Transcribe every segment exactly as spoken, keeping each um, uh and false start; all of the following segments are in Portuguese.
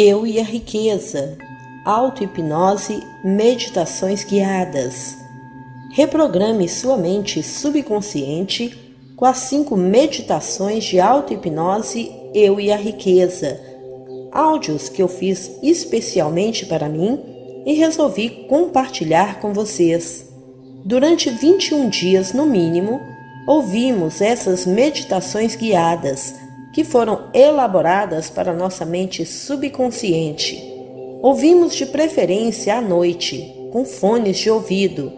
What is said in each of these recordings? Eu e a riqueza, auto-hipnose, meditações guiadas. Reprograme sua mente subconsciente com as cinco meditações de auto-hipnose, Eu e a riqueza. Áudios que eu fiz especialmente para mim e resolvi compartilhar com vocês. Durante vinte e um dias no mínimo, ouvimos essas meditações guiadas, que foram elaboradas para nossa mente subconsciente. Ouvimos de preferência à noite, com fones de ouvido,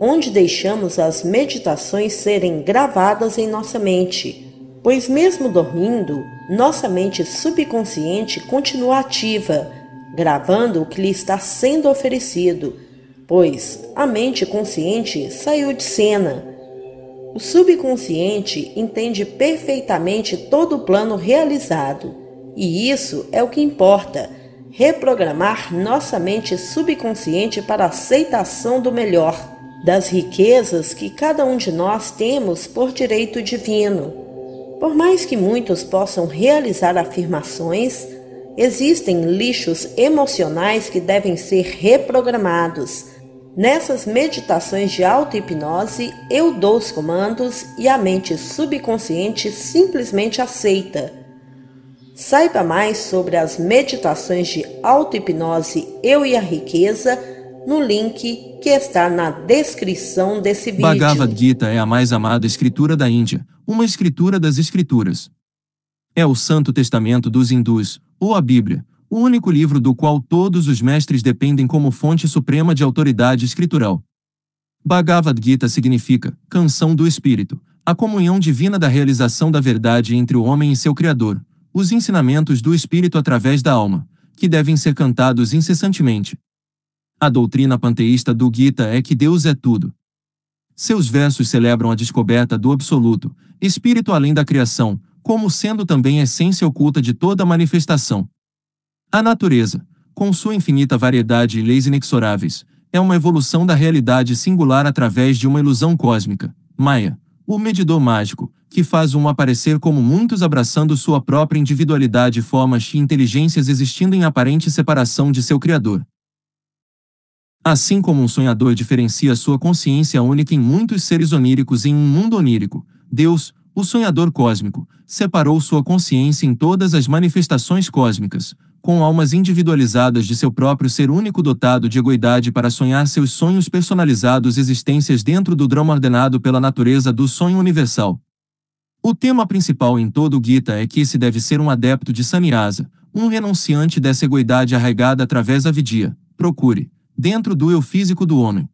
onde deixamos as meditações serem gravadas em nossa mente, pois mesmo dormindo, nossa mente subconsciente continua ativa, gravando o que lhe está sendo oferecido, pois a mente consciente saiu de cena. O subconsciente entende perfeitamente todo o plano realizado, e isso é o que importa, reprogramar nossa mente subconsciente para a aceitação do melhor, das riquezas que cada um de nós temos por direito divino. Por mais que muitos possam realizar afirmações, existem lixos emocionais que devem ser reprogramados. Nessas meditações de auto-hipnose, eu dou os comandos e a mente subconsciente simplesmente aceita. Saiba mais sobre as meditações de auto-hipnose Eu e a Riqueza no link que está na descrição desse vídeo. Bhagavad Gita é a mais amada escritura da Índia, uma escritura das escrituras. É o Santo Testamento dos hindus, ou a Bíblia, o único livro do qual todos os mestres dependem como fonte suprema de autoridade escritural. Bhagavad Gita significa canção do Espírito, a comunhão divina da realização da verdade entre o homem e seu Criador, os ensinamentos do Espírito através da alma, que devem ser cantados incessantemente. A doutrina panteísta do Gita é que Deus é tudo. Seus versos celebram a descoberta do Absoluto, Espírito além da criação, como sendo também a essência oculta de toda manifestação. A natureza, com sua infinita variedade e leis inexoráveis, é uma evolução da realidade singular através de uma ilusão cósmica, Maya, o medidor mágico, que faz um aparecer como muitos abraçando sua própria individualidade, formas e inteligências existindo em aparente separação de seu Criador. Assim como um sonhador diferencia sua consciência única em muitos seres oníricos em um mundo onírico, Deus, o sonhador cósmico, separou sua consciência em todas as manifestações cósmicas, com almas individualizadas de seu próprio ser único dotado de egoidade para sonhar seus sonhos personalizados, existências dentro do drama ordenado pela natureza do sonho universal. O tema principal em todo o Gita é que se deve ser um adepto de sannyasa, um renunciante dessa egoidade arraigada através da vidya, procure, dentro do eu físico do homem.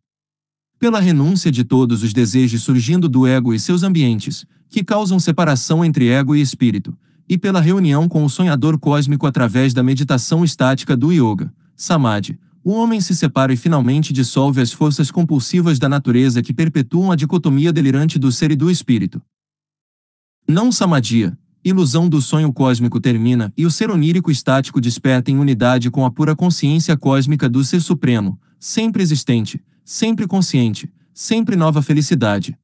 Pela renúncia de todos os desejos surgindo do ego e seus ambientes, que causam separação entre ego e espírito, e pela reunião com o sonhador cósmico através da meditação estática do yoga, samadhi, o homem se separa e finalmente dissolve as forças compulsivas da natureza que perpetuam a dicotomia delirante do ser e do espírito. Não samadhiya, ilusão do sonho cósmico termina e o ser onírico estático desperta em unidade com a pura consciência cósmica do ser supremo, sempre existente, sempre consciente, sempre nova felicidade.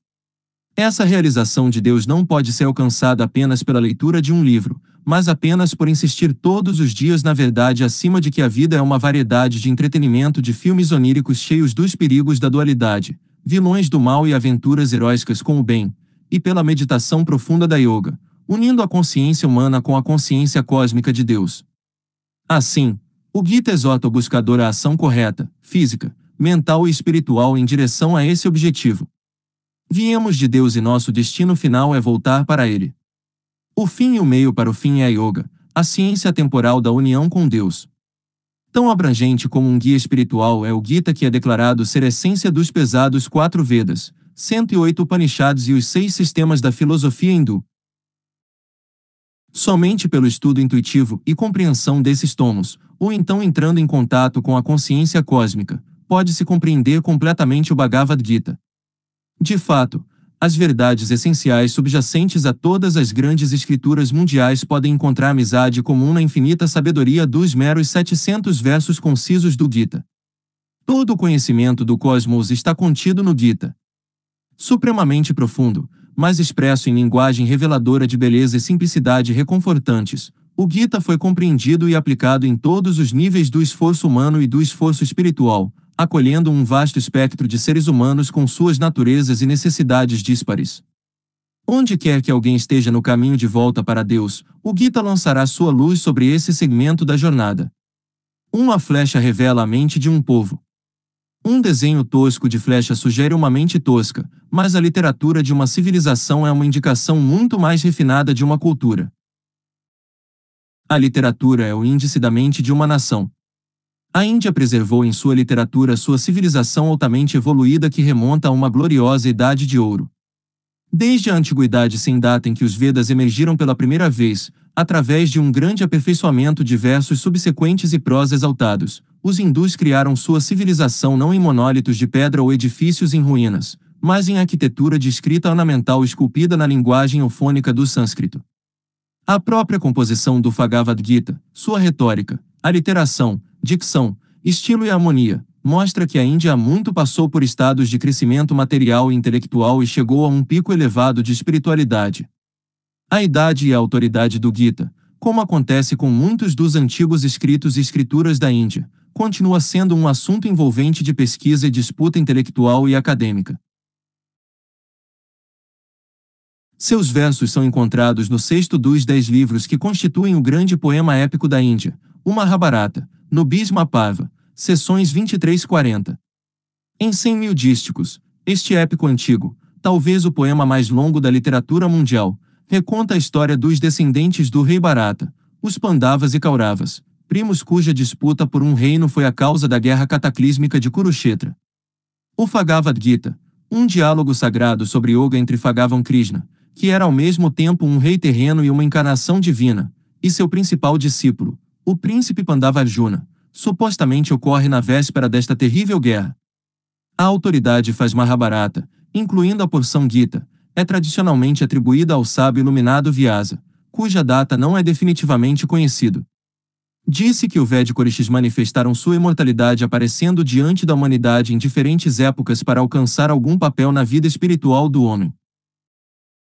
Essa realização de Deus não pode ser alcançada apenas pela leitura de um livro, mas apenas por insistir todos os dias na verdade acima de que a vida é uma variedade de entretenimento de filmes oníricos cheios dos perigos da dualidade, vilões do mal e aventuras heróicas com o bem, e pela meditação profunda da yoga, unindo a consciência humana com a consciência cósmica de Deus. Assim, o Gita exorta o buscador à ação correta, física, mental e espiritual em direção a esse objetivo. Viemos de Deus e nosso destino final é voltar para Ele. O fim e o meio para o fim é a yoga, a ciência temporal da união com Deus. Tão abrangente como um guia espiritual é o Gita, que é declarado ser essência dos pesados quatro Vedas, cento e oito Upanishads e os seis sistemas da filosofia hindu. Somente pelo estudo intuitivo e compreensão desses tomos, ou então entrando em contato com a consciência cósmica, pode-se compreender completamente o Bhagavad Gita. De fato, as verdades essenciais subjacentes a todas as grandes escrituras mundiais podem encontrar amizade comum na infinita sabedoria dos meros setecentos versos concisos do Gita. Todo o conhecimento do cosmos está contido no Gita. Supremamente profundo, mas expresso em linguagem reveladora de beleza e simplicidade reconfortantes, O Gita foi compreendido e aplicado em todos os níveis do esforço humano e do esforço espiritual, acolhendo um vasto espectro de seres humanos com suas naturezas e necessidades díspares. Onde quer que alguém esteja no caminho de volta para Deus, o Gita lançará sua luz sobre esse segmento da jornada. Uma flecha revela a mente de um povo. Um desenho tosco de flecha sugere uma mente tosca, mas a literatura de uma civilização é uma indicação muito mais refinada de uma cultura. A literatura é o índice da mente de uma nação. A Índia preservou em sua literatura sua civilização altamente evoluída que remonta a uma gloriosa idade de ouro. Desde a antiguidade sem data em que os Vedas emergiram pela primeira vez, através de um grande aperfeiçoamento de versos subsequentes e prosa exaltados, os hindus criaram sua civilização não em monólitos de pedra ou edifícios em ruínas, mas em arquitetura de escrita ornamental esculpida na linguagem eufônica do sânscrito. A própria composição do Bhagavad Gita, sua retórica, aliteração, dicção, estilo e harmonia, mostra que a Índia há muito passou por estados de crescimento material e intelectual e chegou a um pico elevado de espiritualidade. A idade e a autoridade do Gita, como acontece com muitos dos antigos escritos e escrituras da Índia, continua sendo um assunto envolvente de pesquisa e disputa intelectual e acadêmica. Seus versos são encontrados no sexto dos dez livros que constituem o grande poema épico da Índia, o Mahabharata, no Bhisma Parva, seções vinte e três a quarenta. Em cem mil dísticos, este épico antigo, talvez o poema mais longo da literatura mundial, reconta a história dos descendentes do rei Bharata, os Pandavas e Kauravas, primos cuja disputa por um reino foi a causa da guerra cataclísmica de Kurukshetra. O Bhagavad Gita, um diálogo sagrado sobre yoga entre Bhagavan Krishna, que era ao mesmo tempo um rei terreno e uma encarnação divina, e seu principal discípulo, o príncipe Pandava Arjuna, supostamente ocorre na véspera desta terrível guerra. A autoridade faz Mahabharata, incluindo a porção Gita, é tradicionalmente atribuída ao sábio iluminado Vyasa, cuja data não é definitivamente conhecida. Disse que os Védicorishis manifestaram sua imortalidade aparecendo diante da humanidade em diferentes épocas para alcançar algum papel na vida espiritual do homem.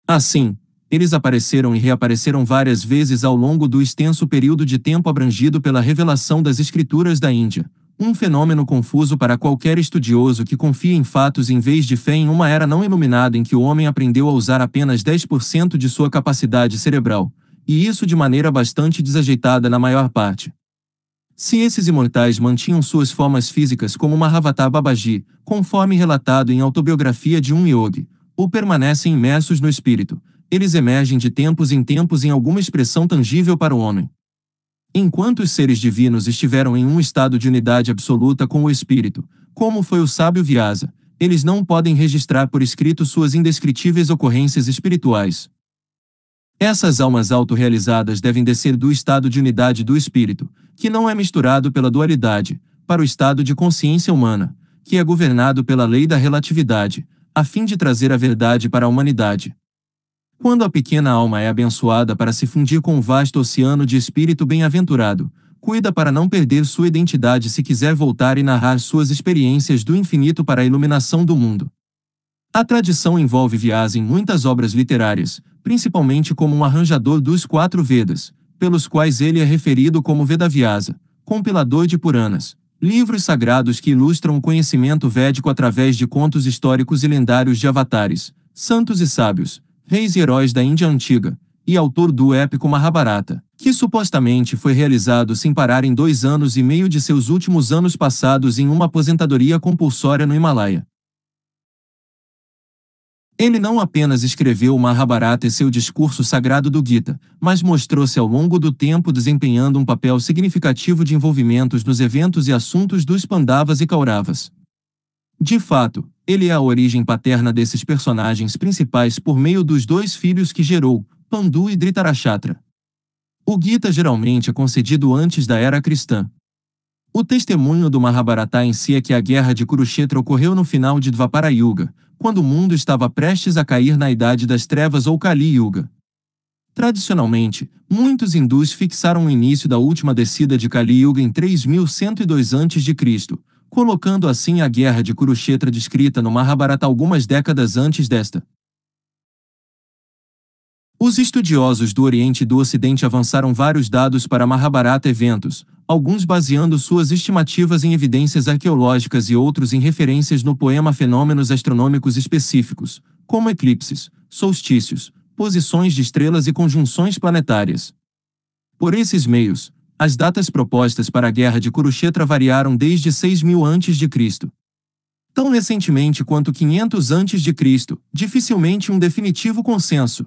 Assim, eles apareceram e reapareceram várias vezes ao longo do extenso período de tempo abrangido pela revelação das escrituras da Índia, um fenômeno confuso para qualquer estudioso que confia em fatos em vez de fé em uma era não iluminada em que o homem aprendeu a usar apenas dez por cento de sua capacidade cerebral, e isso de maneira bastante desajeitada na maior parte. Se esses imortais mantinham suas formas físicas como Mahavatar Babaji, conforme relatado em Autobiografia de um Yogi, ou permanecem imersos no espírito, eles emergem de tempos em tempos em alguma expressão tangível para o homem. Enquanto os seres divinos estiveram em um estado de unidade absoluta com o espírito, como foi o sábio Vyasa, eles não podem registrar por escrito suas indescritíveis ocorrências espirituais. Essas almas autorrealizadas devem descer do estado de unidade do espírito, que não é misturado pela dualidade, para o estado de consciência humana, que é governado pela lei da relatividade, a fim de trazer a verdade para a humanidade. Quando a pequena alma é abençoada para se fundir com o vasto oceano de espírito bem-aventurado, cuida para não perder sua identidade se quiser voltar e narrar suas experiências do infinito para a iluminação do mundo. A tradição envolve Vyasa em muitas obras literárias, principalmente como um arranjador dos quatro Vedas, pelos quais ele é referido como Vedavyasa, compilador de Puranas, livros sagrados que ilustram o conhecimento védico através de contos históricos e lendários de avatares, santos e sábios, reis e heróis da Índia Antiga, e autor do épico Mahabharata, que supostamente foi realizado sem parar em dois anos e meio de seus últimos anos passados em uma aposentadoria compulsória no Himalaia. Ele não apenas escreveu o Mahabharata e seu discurso sagrado do Gita, mas mostrou-se ao longo do tempo desempenhando um papel significativo de envolvimentos nos eventos e assuntos dos Pandavas e Kauravas. De fato, ele é a origem paterna desses personagens principais por meio dos dois filhos que gerou, Pandu e Dhritarashtra. O Gita geralmente é concedido antes da era cristã. O testemunho do Mahabharata em si é que a guerra de Kurukshetra ocorreu no final de Dvapara Yuga, quando o mundo estava prestes a cair na Idade das Trevas ou Kali Yuga. Tradicionalmente, muitos hindus fixaram o início da última descida de Kali Yuga em três mil cento e dois antes de Cristo, colocando assim a guerra de Kurukshetra descrita no Mahabharata algumas décadas antes desta. Os estudiosos do Oriente e do Ocidente avançaram vários dados para Mahabharata eventos, alguns baseando suas estimativas em evidências arqueológicas e outros em referências no poema a fenômenos astronômicos específicos, como eclipses, solstícios, posições de estrelas e conjunções planetárias. Por esses meios, as datas propostas para a Guerra de Kurukshetra variaram desde seis mil antes de Cristo tão recentemente quanto quinhentos antes de Cristo, dificilmente um definitivo consenso.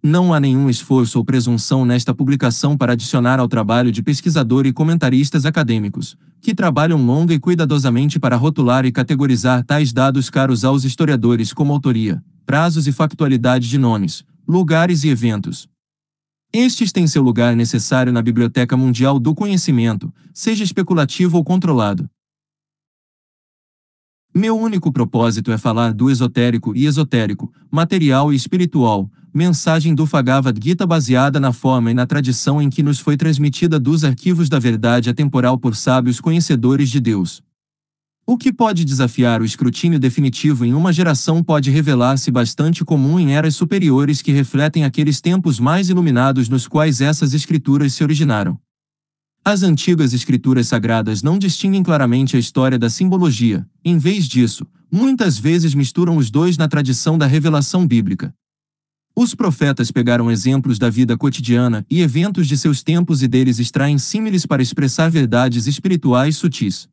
Não há nenhum esforço ou presunção nesta publicação para adicionar ao trabalho de pesquisador e comentaristas acadêmicos, que trabalham longa e cuidadosamente para rotular e categorizar tais dados caros aos historiadores como autoria, prazos e factualidade de nomes, lugares e eventos. Estes têm seu lugar necessário na Biblioteca Mundial do Conhecimento, seja especulativo ou controlado. Meu único propósito é falar do esotérico e esotérico, material e espiritual, mensagem do Bhagavad Gita baseada na forma e na tradição em que nos foi transmitida dos arquivos da verdade atemporal por sábios conhecedores de Deus. O que pode desafiar o escrutínio definitivo em uma geração pode revelar-se bastante comum em eras superiores que refletem aqueles tempos mais iluminados nos quais essas escrituras se originaram. As antigas escrituras sagradas não distinguem claramente a história da simbologia, em vez disso, muitas vezes misturam os dois na tradição da revelação bíblica. Os profetas pegaram exemplos da vida cotidiana e eventos de seus tempos e deles extraem símiles para expressar verdades espirituais sutis.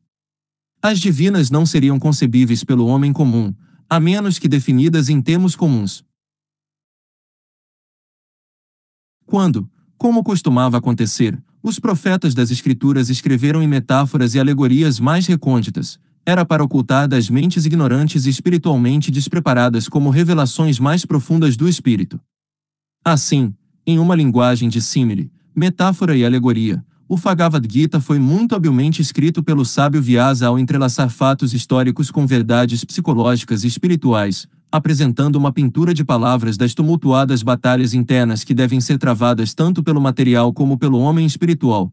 As divinas não seriam concebíveis pelo homem comum, a menos que definidas em termos comuns. Quando, como costumava acontecer, os profetas das escrituras escreveram em metáforas e alegorias mais recônditas, era para ocultar das mentes ignorantes e espiritualmente despreparadas como revelações mais profundas do espírito. Assim, em uma linguagem de símile, metáfora e alegoria, o Bhagavad Gita foi muito habilmente escrito pelo sábio Vyasa ao entrelaçar fatos históricos com verdades psicológicas e espirituais, apresentando uma pintura de palavras das tumultuadas batalhas internas que devem ser travadas tanto pelo material como pelo homem espiritual.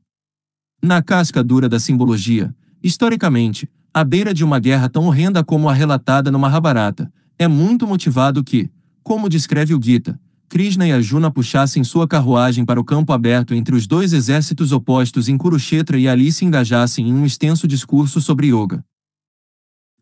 Na casca dura da simbologia, historicamente, à beira de uma guerra tão horrenda como a relatada no Mahabharata, é muito motivado que, como descreve o Gita, Krishna e Arjuna puxassem sua carruagem para o campo aberto entre os dois exércitos opostos em Kurukshetra e ali se engajassem em um extenso discurso sobre yoga.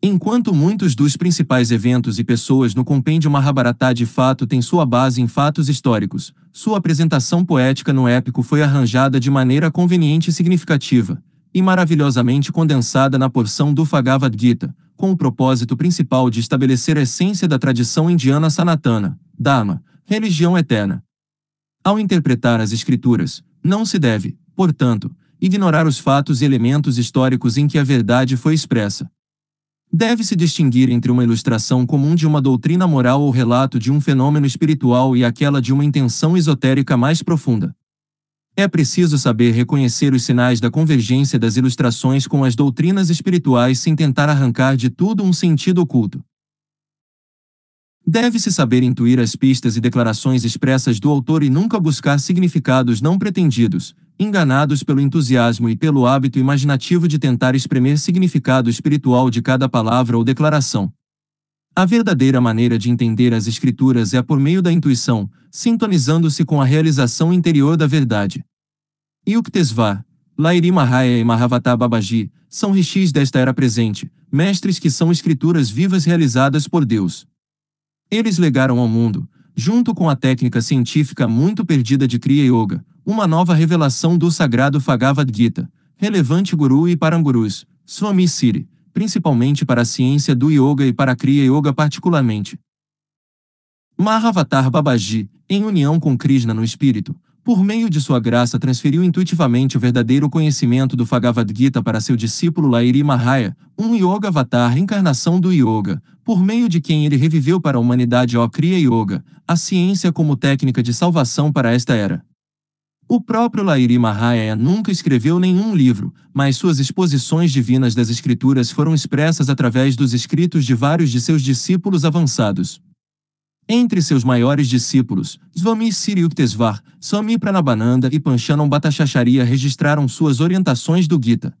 Enquanto muitos dos principais eventos e pessoas no compêndio Mahabharata de fato têm sua base em fatos históricos, sua apresentação poética no épico foi arranjada de maneira conveniente e significativa, e maravilhosamente condensada na porção do Bhagavad Gita, com o propósito principal de estabelecer a essência da tradição indiana sanatana, Dharma, religião eterna. Ao interpretar as escrituras, não se deve, portanto, ignorar os fatos e elementos históricos em que a verdade foi expressa. Deve-se distinguir entre uma ilustração comum de uma doutrina moral ou relato de um fenômeno espiritual e aquela de uma intenção esotérica mais profunda. É preciso saber reconhecer os sinais da convergência das ilustrações com as doutrinas espirituais sem tentar arrancar de tudo um sentido oculto. Deve-se saber intuir as pistas e declarações expressas do autor e nunca buscar significados não pretendidos, enganados pelo entusiasmo e pelo hábito imaginativo de tentar espremer significado espiritual de cada palavra ou declaração. A verdadeira maneira de entender as escrituras é por meio da intuição, sintonizando-se com a realização interior da verdade. Yuktesvar, Lahiri Mahārāja e Mahāvata Babaji, são rishis desta era presente, mestres que são escrituras vivas realizadas por Deus. Eles legaram ao mundo, junto com a técnica científica muito perdida de Kriya Yoga, uma nova revelação do sagrado Bhagavad Gita, relevante guru e parangurus, Swami Siri, principalmente para a ciência do yoga e para a Kriya Yoga particularmente. Mahāvata Babaji, em união com Krishna no espírito, por meio de sua graça transferiu intuitivamente o verdadeiro conhecimento do Bhagavad Gita para seu discípulo Lahiri Mahārāja, um yoga avatar encarnação do yoga, por meio de quem ele reviveu para a humanidade o Kriya Yoga, a ciência como técnica de salvação para esta era. O próprio Lahiri Mahārāja nunca escreveu nenhum livro, mas suas exposições divinas das escrituras foram expressas através dos escritos de vários de seus discípulos avançados. Entre seus maiores discípulos, Swami Sri Yuktesvar, Swami Pranabananda e Panchanon Bhattacharya registraram suas orientações do Gita.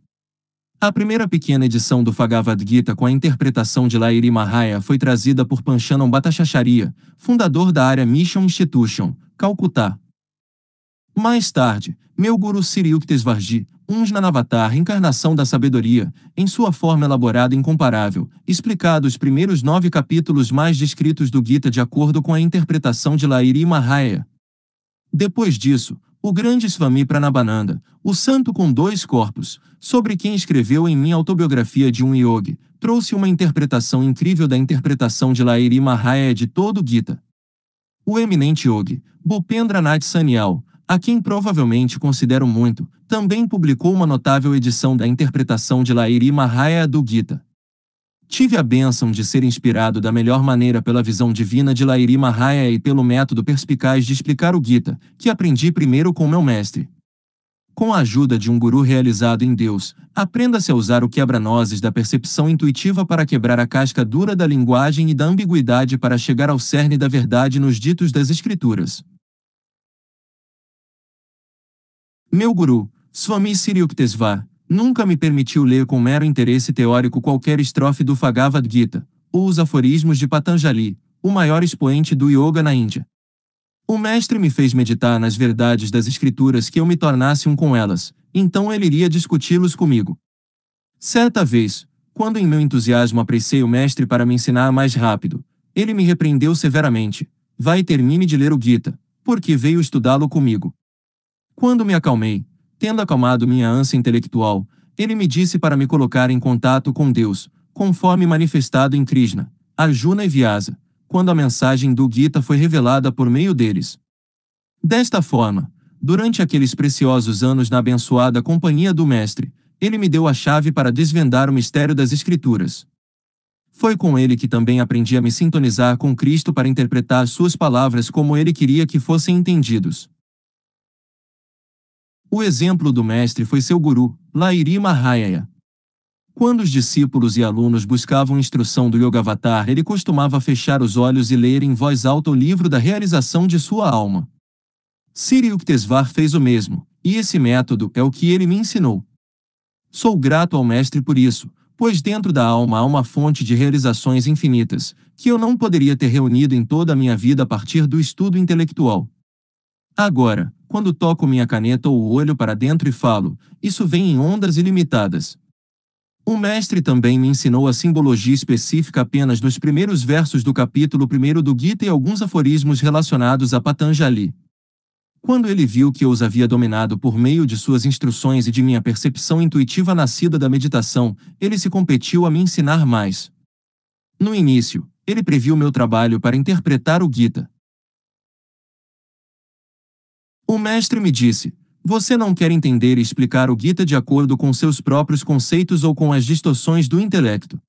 A primeira pequena edição do Bhagavad Gita com a interpretação de Lahiri Mahārāja foi trazida por Panchanam Bhattacharya, fundador da Arya Mission Institution, Calcutá. Mais tarde, meu guru Sri Yukteswarji, um Jnanavatar encarnação da sabedoria, em sua forma elaborada e incomparável, explicado os primeiros nove capítulos mais descritos do Gita de acordo com a interpretação de Lahiri Mahārāja. Depois disso, o grande Swami Pranabananda, o santo com dois corpos, sobre quem escreveu em minha autobiografia de um yogi, trouxe uma interpretação incrível da interpretação de Lahiri Mahārāja de todo o Gita. O eminente yogi, Bhupendranath Sanyal, a quem provavelmente considero muito, também publicou uma notável edição da interpretação de Lahiri Mahārāja do Gita. Tive a bênção de ser inspirado da melhor maneira pela visão divina de Lahiri Mahārāja e pelo método perspicaz de explicar o Gita, que aprendi primeiro com meu mestre. Com a ajuda de um guru realizado em Deus, aprenda-se a usar o quebra-nozes da percepção intuitiva para quebrar a casca dura da linguagem e da ambiguidade para chegar ao cerne da verdade nos ditos das Escrituras. Meu guru, Swami Sri Yuktesvar, nunca me permitiu ler com mero interesse teórico qualquer estrofe do Bhagavad Gita, ou os aforismos de Patanjali, o maior expoente do yoga na Índia. O mestre me fez meditar nas verdades das escrituras que eu me tornasse um com elas, então ele iria discuti-los comigo. Certa vez, quando em meu entusiasmo apressei o mestre para me ensinar mais rápido, ele me repreendeu severamente: vai e termine de ler o Gita, porque veio estudá-lo comigo. Quando me acalmei, tendo acalmado minha ânsia intelectual, ele me disse para me colocar em contato com Deus, conforme manifestado em Krishna, Arjuna e Vyasa, quando a mensagem do Gita foi revelada por meio deles. Desta forma, durante aqueles preciosos anos na abençoada companhia do mestre, ele me deu a chave para desvendar o mistério das Escrituras. Foi com ele que também aprendi a me sintonizar com Cristo para interpretar suas palavras como ele queria que fossem entendidos. O exemplo do mestre foi seu guru, Lahiri Mahārāja. Quando os discípulos e alunos buscavam instrução do Yogavatar, ele costumava fechar os olhos e ler em voz alta o livro da realização de sua alma. Sri Yuktesvar fez o mesmo, e esse método é o que ele me ensinou. Sou grato ao mestre por isso, pois dentro da alma há uma fonte de realizações infinitas, que eu não poderia ter reunido em toda a minha vida a partir do estudo intelectual. Agora, quando toco minha caneta ou o olho para dentro e falo, isso vem em ondas ilimitadas. O mestre também me ensinou a simbologia específica apenas nos primeiros versos do capítulo primeiro do Gita e alguns aforismos relacionados a Patanjali. Quando ele viu que eu os havia dominado por meio de suas instruções e de minha percepção intuitiva nascida da meditação, ele se competiu a me ensinar mais. No início, ele previu meu trabalho para interpretar o Gita. O mestre me disse: você não quer entender e explicar o Gita de acordo com seus próprios conceitos ou com as distorções do intelecto.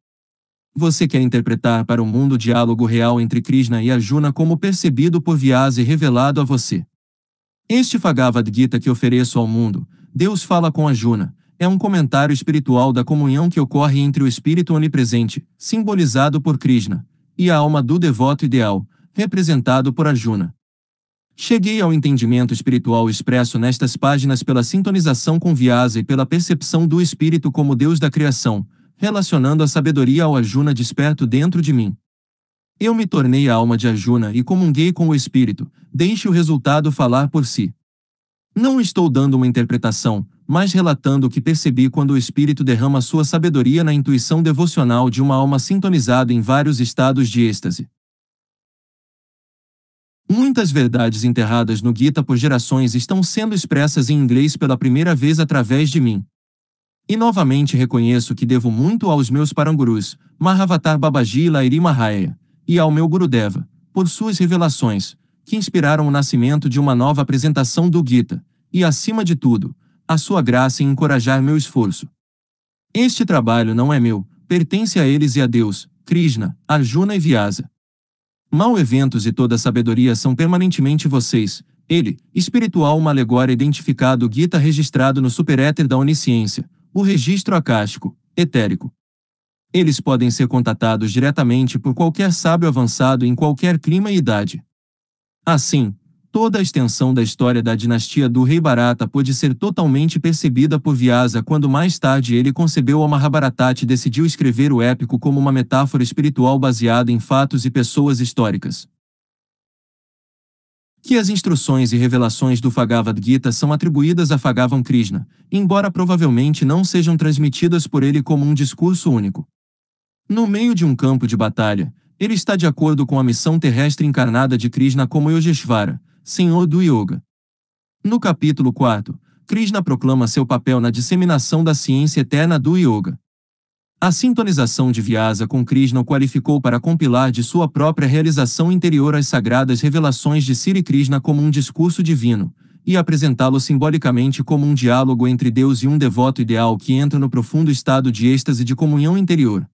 Você quer interpretar para o mundo o diálogo real entre Krishna e Arjuna como percebido por Vyasa e revelado a você. Este Bhagavad Gita que ofereço ao mundo, Deus fala com Arjuna, é um comentário espiritual da comunhão que ocorre entre o espírito onipresente, simbolizado por Krishna, e a alma do devoto ideal, representado por Arjuna. Cheguei ao entendimento espiritual expresso nestas páginas pela sintonização com Vyasa e pela percepção do Espírito como Deus da Criação, relacionando a sabedoria ao Arjuna desperto dentro de mim. Eu me tornei a alma de Arjuna e comunguei com o Espírito, deixe o resultado falar por si. Não estou dando uma interpretação, mas relatando o que percebi quando o Espírito derrama sua sabedoria na intuição devocional de uma alma sintonizada em vários estados de êxtase. Muitas verdades enterradas no Gita por gerações estão sendo expressas em inglês pela primeira vez através de mim. E novamente reconheço que devo muito aos meus parangurus, Mahavatar Babaji e Lahiri Mahārāja, e ao meu Gurudeva, por suas revelações, que inspiraram o nascimento de uma nova apresentação do Gita, e acima de tudo, a sua graça em encorajar meu esforço. Este trabalho não é meu, pertence a eles e a Deus, Krishna, Arjuna e Vyasa. Mal eventos e toda sabedoria são permanentemente vocês, ele, espiritual uma alegória identificado Gita registrado no superéter da onisciência, o registro acástico, etérico. Eles podem ser contatados diretamente por qualquer sábio avançado em qualquer clima e idade. Assim, Toda a extensão da história da dinastia do rei Bharata pôde ser totalmente percebida por Vyasa quando mais tarde ele concebeu a Mahabharata e decidiu escrever o épico como uma metáfora espiritual baseada em fatos e pessoas históricas. Que as instruções e revelações do Bhagavad Gita são atribuídas a Bhagavan Krishna, embora provavelmente não sejam transmitidas por ele como um discurso único. No meio de um campo de batalha, ele está de acordo com a missão terrestre encarnada de Krishna como Yogeshvara, Senhor do Yoga. No capítulo quatro, Krishna proclama seu papel na disseminação da ciência eterna do Yoga. A sintonização de Vyasa com Krishna o qualificou para compilar de sua própria realização interior as sagradas revelações de Sri Krishna como um discurso divino, e apresentá-lo simbolicamente como um diálogo entre Deus e um devoto ideal que entra no profundo estado de êxtase de comunhão interior.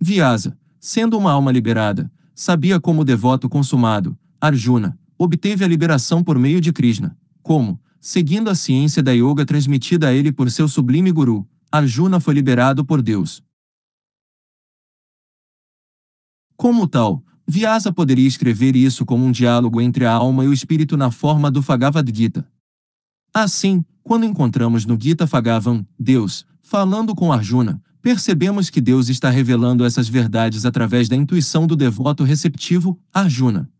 Vyasa, sendo uma alma liberada, sabia como o devoto consumado, Arjuna, obteve a liberação por meio de Krishna, como, seguindo a ciência da yoga transmitida a ele por seu sublime guru, Arjuna foi liberado por Deus. Como tal, Vyasa poderia escrever isso como um diálogo entre a alma e o espírito na forma do Bhagavad Gita. Assim, quando encontramos no Gita Bhagavan, Deus, falando com Arjuna, percebemos que Deus está revelando essas verdades através da intuição do devoto receptivo, Arjuna.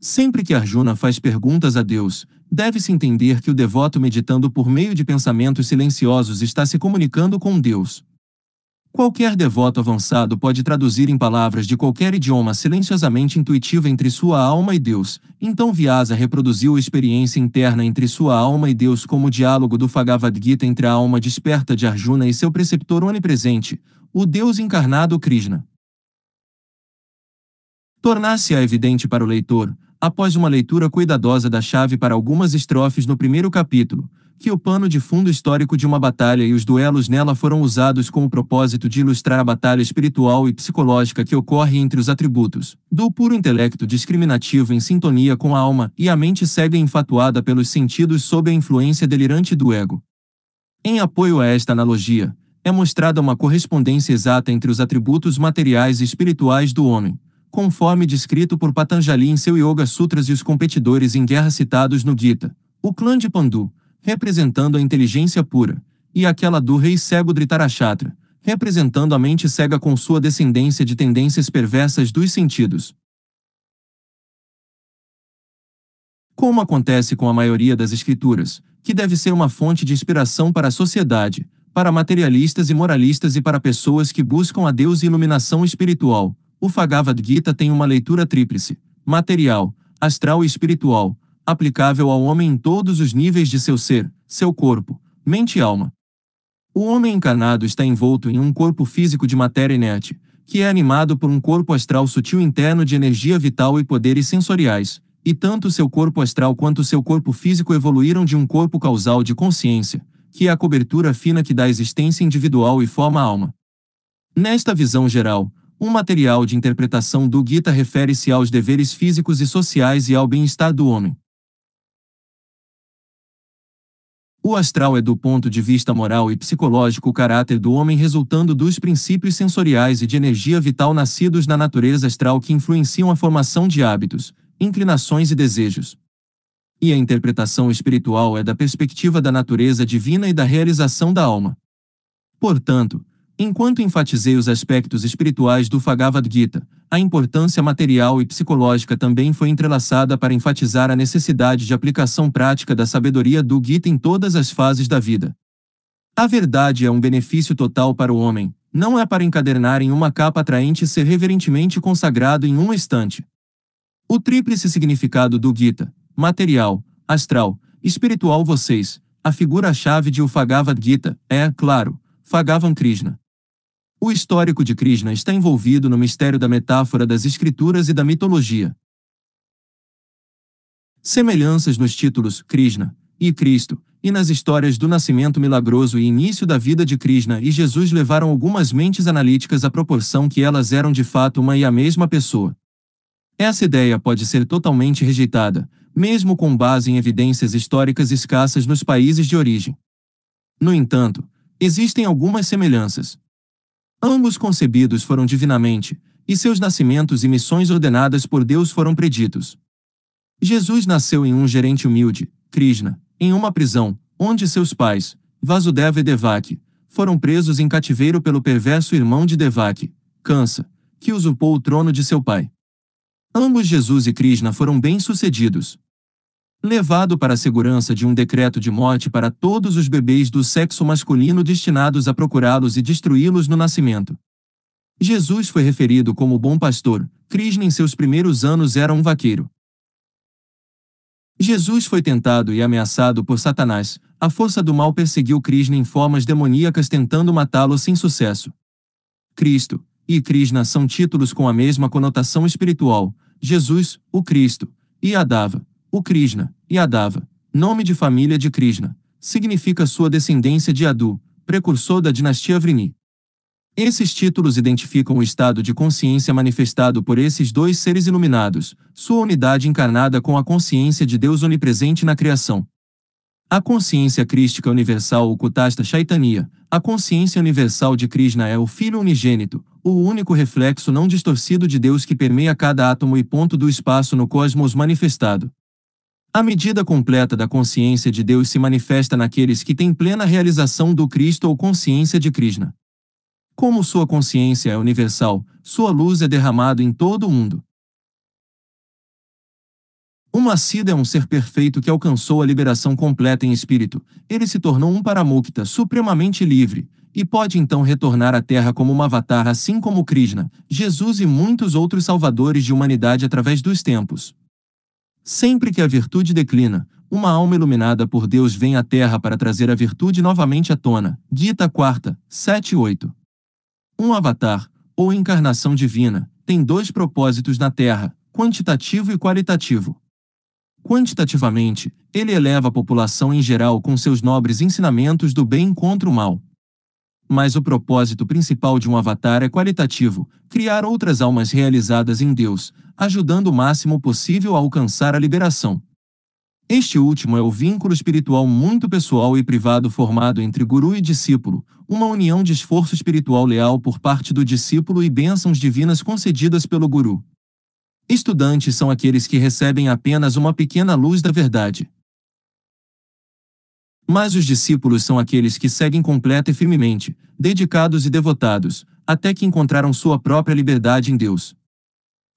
Sempre que Arjuna faz perguntas a Deus, deve-se entender que o devoto meditando por meio de pensamentos silenciosos está se comunicando com Deus. Qualquer devoto avançado pode traduzir em palavras de qualquer idioma silenciosamente intuitiva entre sua alma e Deus, então Vyasa reproduziu a experiência interna entre sua alma e Deus como o diálogo do Bhagavad Gita entre a alma desperta de Arjuna e seu preceptor onipresente, o Deus encarnado Krishna. Tornar-se-á evidente para o leitor, após uma leitura cuidadosa da chave para algumas estrofes no primeiro capítulo, que o pano de fundo histórico de uma batalha e os duelos nela foram usados com o propósito de ilustrar a batalha espiritual e psicológica que ocorre entre os atributos do puro intelecto discriminativo em sintonia com a alma e a mente cega e infatuada pelos sentidos sob a influência delirante do ego. Em apoio a esta analogia, é mostrada uma correspondência exata entre os atributos materiais e espirituais do homem, conforme descrito por Patanjali em seu Yoga Sutras e os competidores em guerra citados no Gita, o clã de Pandu, representando a inteligência pura, e aquela do rei cego Dhritarashtra, representando a mente cega com sua descendência de tendências perversas dos sentidos. Como acontece com a maioria das escrituras, que deve ser uma fonte de inspiração para a sociedade, para materialistas e moralistas e para pessoas que buscam a Deus e iluminação espiritual, o Bhagavad Gita tem uma leitura tríplice, material, astral e espiritual, aplicável ao homem em todos os níveis de seu ser, seu corpo, mente e alma. O homem encarnado está envolto em um corpo físico de matéria inerte, que é animado por um corpo astral sutil interno de energia vital e poderes sensoriais, e tanto seu corpo astral quanto seu corpo físico evoluíram de um corpo causal de consciência, que é a cobertura fina que dá existência individual e forma a alma. Nesta visão geral, um material de interpretação do Gita refere-se aos deveres físicos e sociais e ao bem-estar do homem. O astral é do ponto de vista moral e psicológico o caráter do homem resultando dos princípios sensoriais e de energia vital nascidos na natureza astral que influenciam a formação de hábitos, inclinações e desejos. E a interpretação espiritual é da perspectiva da natureza divina e da realização da alma. Portanto, enquanto enfatizei os aspectos espirituais do Bhagavad Gita, a importância material e psicológica também foi entrelaçada para enfatizar a necessidade de aplicação prática da sabedoria do Gita em todas as fases da vida. A verdade é um benefício total para o homem, não é para encadernar em uma capa atraente e ser reverentemente consagrado em uma estante. O tríplice significado do Gita, material, astral, espiritual vocês, a figura-chave de o Bhagavad Gita, é, claro, Bhagavan Krishna. O histórico de Krishna está envolvido no mistério da metáfora das escrituras e da mitologia. Semelhanças nos títulos Krishna e Cristo, e nas histórias do nascimento milagroso e início da vida de Krishna e Jesus levaram algumas mentes analíticas à proporção que elas eram de fato uma e a mesma pessoa. Essa ideia pode ser totalmente rejeitada, mesmo com base em evidências históricas escassas nos países de origem. No entanto, existem algumas semelhanças. Ambos concebidos foram divinamente, e seus nascimentos e missões ordenadas por Deus foram preditos. Jesus nasceu em um gerente humilde, Krishna, em uma prisão, onde seus pais, Vasudeva e Devaki, foram presos em cativeiro pelo perverso irmão de Devaki, Kansa, que usurpou o trono de seu pai. Ambos Jesus e Krishna foram bem-sucedidos. Levado para a segurança de um decreto de morte para todos os bebês do sexo masculino destinados a procurá-los e destruí-los no nascimento. Jesus foi referido como o bom pastor, Krishna em seus primeiros anos era um vaqueiro. Jesus foi tentado e ameaçado por Satanás, a força do mal perseguiu Krishna em formas demoníacas tentando matá-lo sem sucesso. Cristo e Krishna são títulos com a mesma conotação espiritual, Jesus, o Cristo, e Adava. O Krishna, Yadava, nome de família de Krishna, significa sua descendência de Yadu, precursor da dinastia Vrini. Esses títulos identificam o estado de consciência manifestado por esses dois seres iluminados, sua unidade encarnada com a consciência de Deus onipresente na criação. A consciência crística universal ou Kutastha Chaitanya, a consciência universal de Krishna é o Filho unigênito, o único reflexo não distorcido de Deus que permeia cada átomo e ponto do espaço no cosmos manifestado. A medida completa da consciência de Deus se manifesta naqueles que têm plena realização do Cristo ou consciência de Krishna. Como sua consciência é universal, sua luz é derramada em todo o mundo. Uma Siddha é um ser perfeito que alcançou a liberação completa em espírito. Ele se tornou um Paramukta supremamente livre, e pode então retornar à Terra como um avatar assim como Krishna, Jesus e muitos outros salvadores de humanidade através dos tempos. Sempre que a virtude declina, uma alma iluminada por Deus vem à Terra para trazer a virtude novamente à tona. Gita quatro, sete e oito. Um avatar, ou encarnação divina, tem dois propósitos na Terra, quantitativo e qualitativo. Quantitativamente, ele eleva a população em geral com seus nobres ensinamentos do bem contra o mal. Mas o propósito principal de um avatar é qualitativo, criar outras almas realizadas em Deus, ajudando o máximo possível a alcançar a liberação. Este último é o vínculo espiritual muito pessoal e privado formado entre guru e discípulo, uma união de esforço espiritual leal por parte do discípulo e bênçãos divinas concedidas pelo guru. Estudantes são aqueles que recebem apenas uma pequena luz da verdade. Mas os discípulos são aqueles que seguem completa e firmemente, dedicados e devotados, até que encontraram sua própria liberdade em Deus.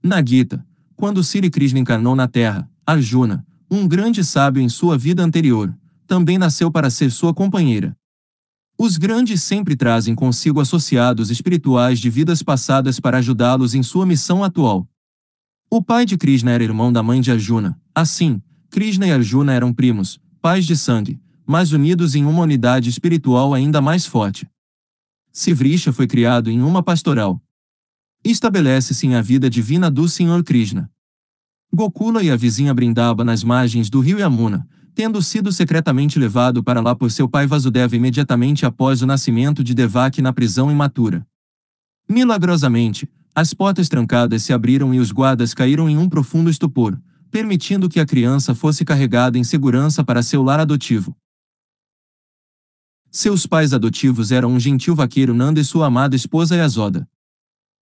Na Gita, quando Sri Krishna encarnou na Terra, Arjuna, um grande sábio em sua vida anterior, também nasceu para ser sua companheira. Os grandes sempre trazem consigo associados espirituais de vidas passadas para ajudá-los em sua missão atual. O pai de Krishna era irmão da mãe de Arjuna, assim, Krishna e Arjuna eram primos, pais de sangue, mas unidos em uma unidade espiritual ainda mais forte. Sivrisha foi criado em uma pastoral. Estabelece-se em a vida divina do Senhor Krishna. Gokula e a vizinha Brindaba nas margens do rio Yamuna, tendo sido secretamente levado para lá por seu pai Vasudeva imediatamente após o nascimento de Devaki na prisão imatura. Milagrosamente, as portas trancadas se abriram e os guardas caíram em um profundo estupor, permitindo que a criança fosse carregada em segurança para seu lar adotivo. Seus pais adotivos eram um gentil vaqueiro Nanda e sua amada esposa Yasoda.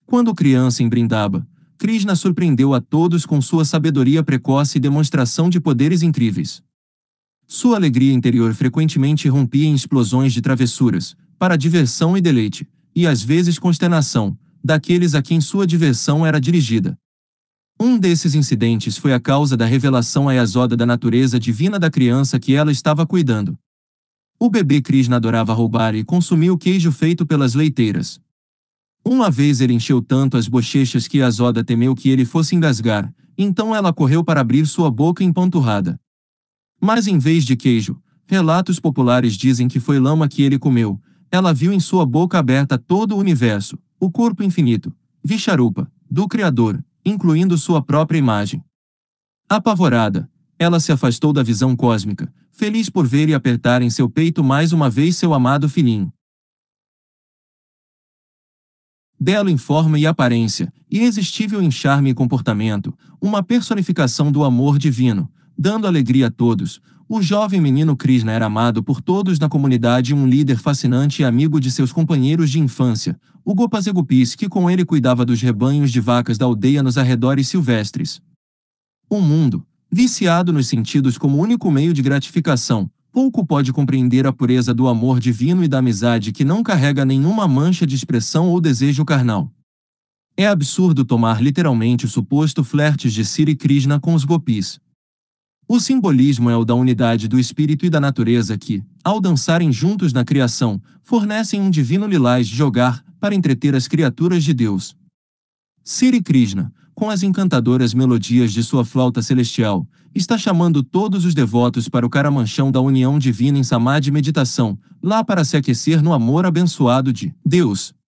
Quando criança em Brindaba, Krishna surpreendeu a todos com sua sabedoria precoce e demonstração de poderes incríveis. Sua alegria interior frequentemente irrompia em explosões de travessuras, para diversão e deleite, e às vezes consternação, daqueles a quem sua diversão era dirigida. Um desses incidentes foi a causa da revelação a Yasoda da natureza divina da criança que ela estava cuidando. O bebê Krishna adorava roubar e consumia o queijo feito pelas leiteiras. Uma vez ele encheu tanto as bochechas que Yasoda temeu que ele fosse engasgar, então ela correu para abrir sua boca empanturrada. Mas em vez de queijo, relatos populares dizem que foi lama que ele comeu, ela viu em sua boca aberta todo o universo, o corpo infinito, Visharupa, do Criador, incluindo sua própria imagem. Apavorada, ela se afastou da visão cósmica, feliz por ver e apertar em seu peito mais uma vez seu amado filhinho. Belo em forma e aparência, irresistível em charme e comportamento, uma personificação do amor divino, dando alegria a todos, o jovem menino Krishna era amado por todos na comunidade e um líder fascinante e amigo de seus companheiros de infância, o Gopas e Gopis que com ele cuidava dos rebanhos de vacas da aldeia nos arredores silvestres. O mundo, viciado nos sentidos como único meio de gratificação, pouco pode compreender a pureza do amor divino e da amizade que não carrega nenhuma mancha de expressão ou desejo carnal. É absurdo tomar literalmente o suposto flerte de Sri Krishna com os gopis. O simbolismo é o da unidade do espírito e da natureza que, ao dançarem juntos na criação, fornecem um divino lilás de jogar para entreter as criaturas de Deus. Sri Krishna, com as encantadoras melodias de sua flauta celestial, está chamando todos os devotos para o caramanchão da união divina em samadhi meditação, lá para se aquecer no amor abençoado de Deus.